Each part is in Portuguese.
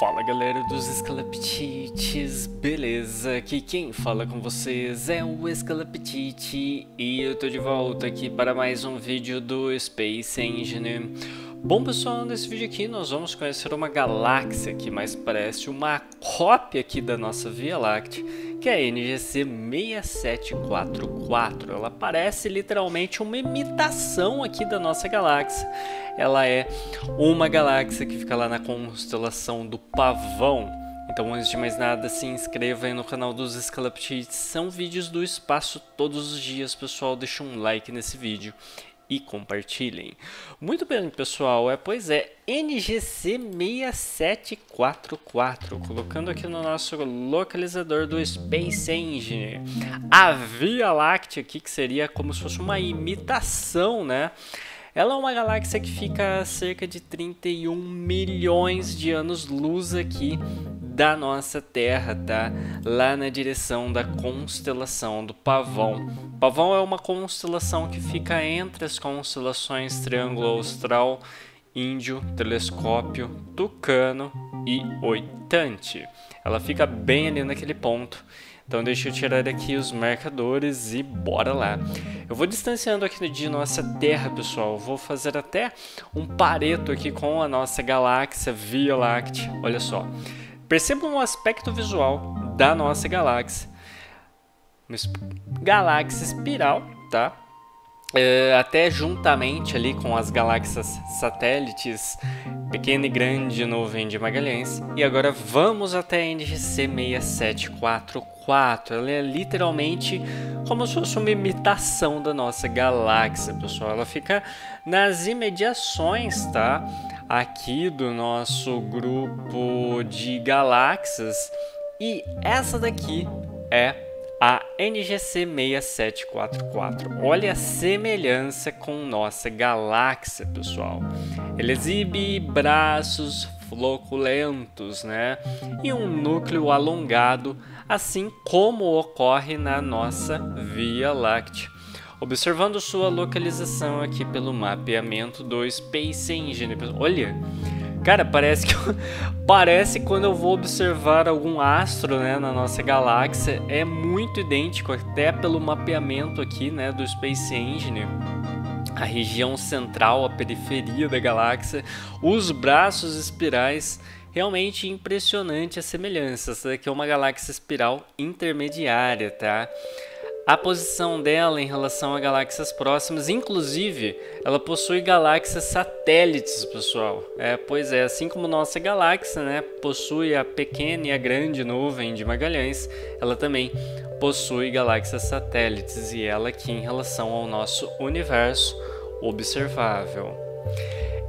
Fala galera dos Escalapititis, beleza? Aqui quem fala com vocês é o Escalapitite e eu tô de volta aqui para mais um vídeo do Space Engine. Bom pessoal, nesse vídeo aqui nós vamos conhecer uma galáxia que mais parece uma cópia aqui da nossa Via Láctea, que é a NGC 6744. Ela parece literalmente uma imitação aqui da nossa galáxia. Ela é uma galáxia que fica lá na constelação do Pavão. Então, antes de mais nada, se inscreva aí no canal dos Escalapitites. São vídeos do espaço todos os dias, pessoal. Deixa um like nesse vídeo e compartilhem. Muito bem, pessoal. Pois é, NGC 6744, colocando aqui no nosso localizador do Space Engine. A Via Láctea aqui, que seria como se fosse uma imitação, né? Ela é uma galáxia que fica a cerca de 31 milhões de anos-luz aqui da nossa Terra, tá? Lá na direção da constelação do Pavão. Pavão é uma constelação que fica entre as constelações Triângulo Austral, Índio, Telescópio, Tucano e Oitante. Ela fica bem ali naquele ponto. Então deixa eu tirar aqui os marcadores e bora lá. Eu vou distanciando aqui de nossa Terra, pessoal. Vou fazer até um pareto aqui com a nossa galáxia Via Láctea. Olha só. Percebam o aspecto visual da nossa galáxia. Uma galáxia espiral, tá? Até juntamente ali com as galáxias satélites pequena e grande nuvem de Magalhães. E agora vamos até a NGC 6744. Ela é literalmente como se fosse uma imitação da nossa galáxia, pessoal. Ela fica nas imediações, tá? Aqui do nosso grupo de galáxias. E essa daqui é a NGC 6744. Olha a semelhança com nossa galáxia, pessoal. Ela exibe braços floculentos, né? E um núcleo alongado, assim como ocorre na nossa Via Láctea. Observando sua localização aqui pelo mapeamento do Space Engine. Olha! Cara, parece quando eu vou observar algum astro, né, na nossa galáxia, é muito idêntico até pelo mapeamento aqui, né, do Space Engine. A região central, a periferia da galáxia, os braços espirais, realmente impressionante a semelhança. Essa daqui é uma galáxia espiral intermediária, tá? A posição dela em relação a galáxias próximas, inclusive, ela possui galáxias satélites, pessoal. Pois é, assim como nossa galáxia, né, possui a pequena e a grande nuvem de Magalhães, ela também possui galáxias satélites, e ela aqui em relação ao nosso universo observável.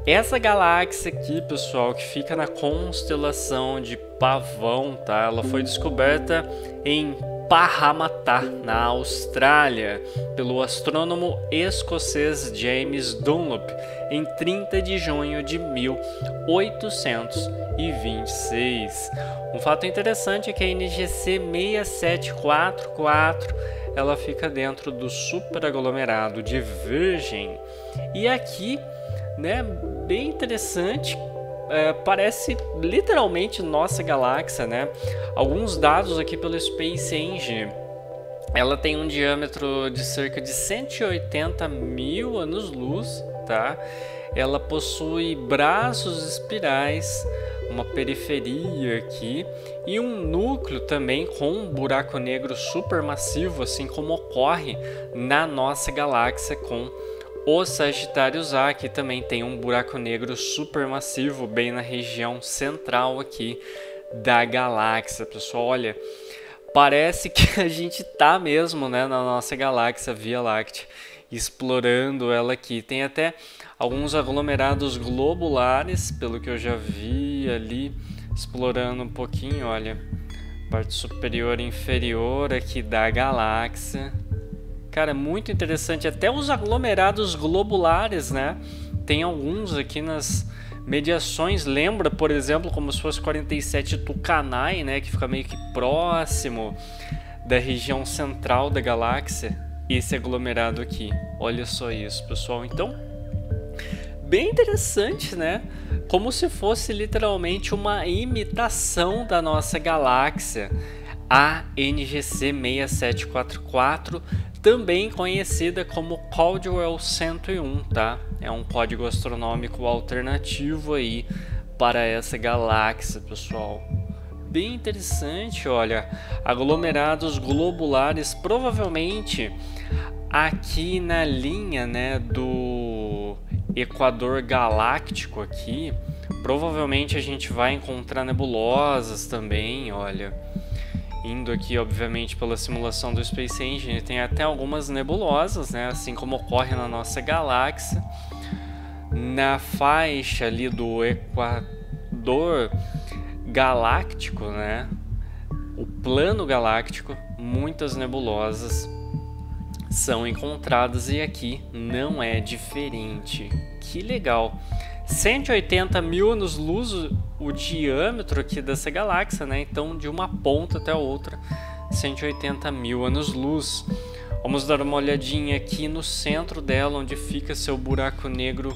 Essa galáxia aqui, pessoal, que fica na constelação de Pavão, tá? Ela foi descoberta em Parramatta, na Austrália, pelo astrônomo escocês James Dunlop, em 30 de junho de 1826. Um fato interessante é que a NGC 6744, ela fica dentro do superaglomerado de Virgem. E aqui, né, bem interessante, parece literalmente nossa galáxia, né? Alguns dados aqui pelo Space Engine. Ela tem um diâmetro de cerca de 180 mil anos-luz, tá? Ela possui braços espirais, uma periferia aqui e um núcleo também com um buraco negro supermassivo, assim como ocorre na nossa galáxia com o Sagitário A, que também tem um buraco negro supermassivo bem na região central aqui da galáxia. Pessoal, olha, parece que a gente tá mesmo, né, na nossa galáxia Via Láctea, explorando ela aqui. Tem até alguns aglomerados globulares, pelo que eu já vi ali, explorando um pouquinho, olha, parte superior e inferior aqui da galáxia. Cara, muito interessante. Até os aglomerados globulares, né? Tem alguns aqui nas mediações. Lembra, por exemplo, como se fosse 47 Tucanae, né? Que fica meio que próximo da região central da galáxia. Esse aglomerado aqui. Olha só isso, pessoal. Então, bem interessante, né? Como se fosse literalmente uma imitação da nossa galáxia, a NGC 6744, também conhecida como Caldwell 101, tá? É um código astronômico alternativo aí para essa galáxia, pessoal. Bem interessante, olha, aglomerados globulares, provavelmente aqui na linha, né, do Equador Galáctico aqui, provavelmente a gente vai encontrar nebulosas também, olha. Indo aqui, obviamente, pela simulação do Space Engine, tem até algumas nebulosas, né? Assim como ocorre na nossa galáxia. Na faixa ali do Equador Galáctico, né? O plano galáctico, muitas nebulosas são encontradas e aqui não é diferente. Que legal! 180 mil anos-luz o diâmetro aqui dessa galáxia, né? Então, de uma ponta até a outra, 180 mil anos-luz. Vamos dar uma olhadinha aqui no centro dela, onde fica seu buraco negro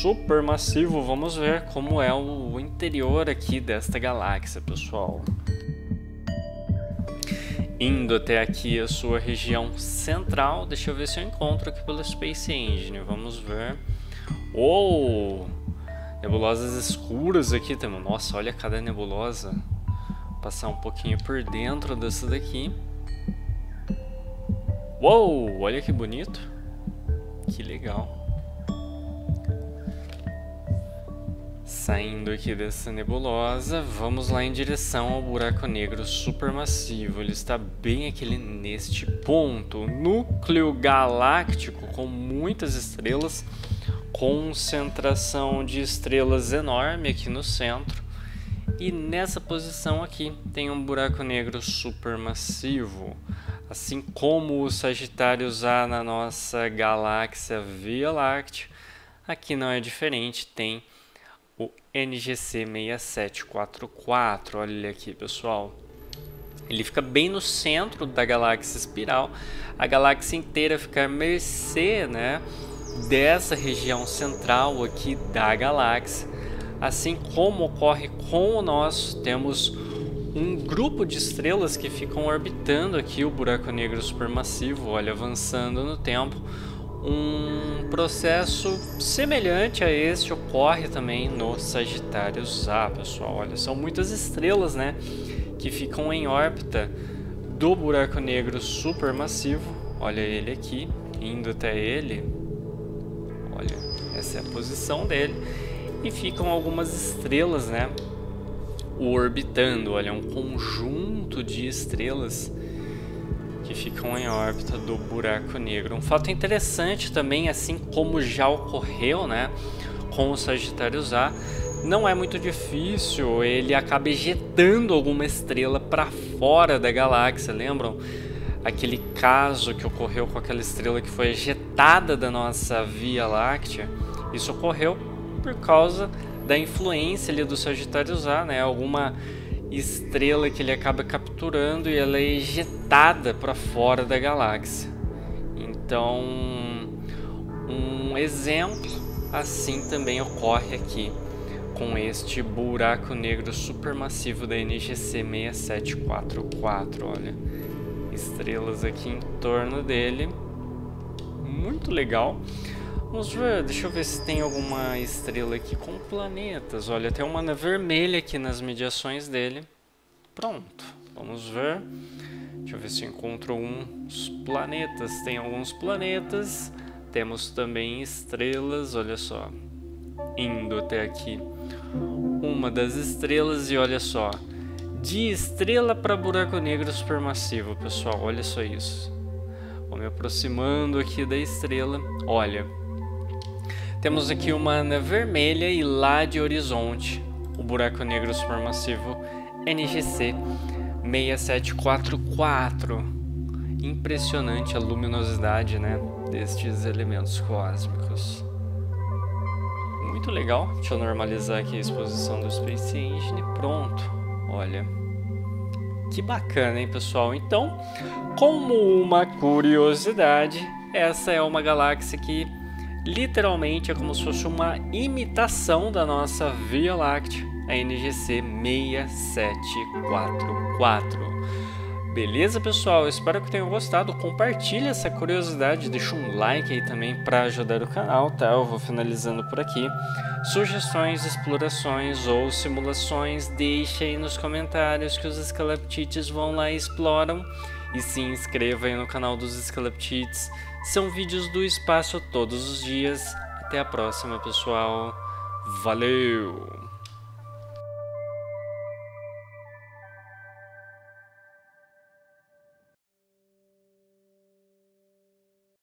supermassivo. Vamos ver como é o interior aqui desta galáxia, pessoal. Indo até aqui a sua região central, deixa eu ver se eu encontro aqui pelo Space Engine. Vamos ver. Oh! Nebulosas escuras aqui também. Nossa, olha cada nebulosa. Vou passar um pouquinho por dentro dessa daqui. Uou! Olha que bonito. Que legal. Saindo aqui dessa nebulosa, vamos lá em direção ao buraco negro supermassivo. Ele está bem aqui neste ponto. Núcleo galáctico com muitas estrelas. Concentração de estrelas enorme aqui no centro. E nessa posição aqui tem um buraco negro supermassivo. Assim como o Sagitário A na nossa galáxia Via Láctea, aqui não é diferente, tem o NGC 6744. Olha aqui, pessoal. Ele fica bem no centro da galáxia espiral. A galáxia inteira fica à mercê, né, dessa região central aqui da galáxia. Assim como ocorre com o nosso, temos um grupo de estrelas que ficam orbitando aqui o buraco negro supermassivo, olha, avançando no tempo. Um processo semelhante a este ocorre também no Sagitário A, pessoal. Olha, são muitas estrelas, né, que ficam em órbita do buraco negro supermassivo. Olha ele aqui, indo até ele. Olha, essa é a posição dele. E ficam algumas estrelas, né, orbitando. Olha, um conjunto de estrelas que ficam em órbita do buraco negro. Um fato interessante também, assim como já ocorreu, né, com o Sagitário A, não é muito difícil, ele acaba ejetando alguma estrela para fora da galáxia. Lembram aquele caso que ocorreu com aquela estrela que foi ejetada da nossa Via Láctea? Isso ocorreu por causa da influência ali do Sagitário A, né? Alguma estrela que ele acaba capturando e ela é ejetada para fora da galáxia. Então, um exemplo assim também ocorre aqui com este buraco negro supermassivo da NGC 6744. Olha, estrelas aqui em torno dele. Muito legal. Vamos ver, deixa eu ver se tem alguma estrela aqui com planetas. Olha, tem uma vermelha aqui nas mediações dele. Pronto, vamos ver. Deixa eu ver se eu encontro alguns planetas. Tem alguns planetas. Temos também estrelas, olha só. Indo até aqui uma das estrelas e olha só. De estrela para buraco negro supermassivo, pessoal. Olha só isso. Vou me aproximando aqui da estrela. Olha. Temos aqui uma anã vermelha e lá de horizonte o buraco negro supermassivo NGC 6744. Impressionante a luminosidade, né, destes elementos cósmicos. Muito legal. Deixa eu normalizar aqui a exposição do Space Engine. Pronto. Olha. Que bacana, hein, pessoal? Então, como uma curiosidade, essa é uma galáxia que literalmente é como se fosse uma imitação da nossa Via Láctea, a NGC 6744. Beleza, pessoal? Eu espero que tenham gostado. Compartilhe essa curiosidade, deixa um like aí também para ajudar o canal, tá? Eu vou finalizando por aqui. Sugestões, explorações ou simulações, deixa aí nos comentários que os Escalapitites vão lá e exploram. E se inscreva aí no canal dos Escalapitites. São vídeos do espaço todos os dias. Até a próxima, pessoal. Valeu!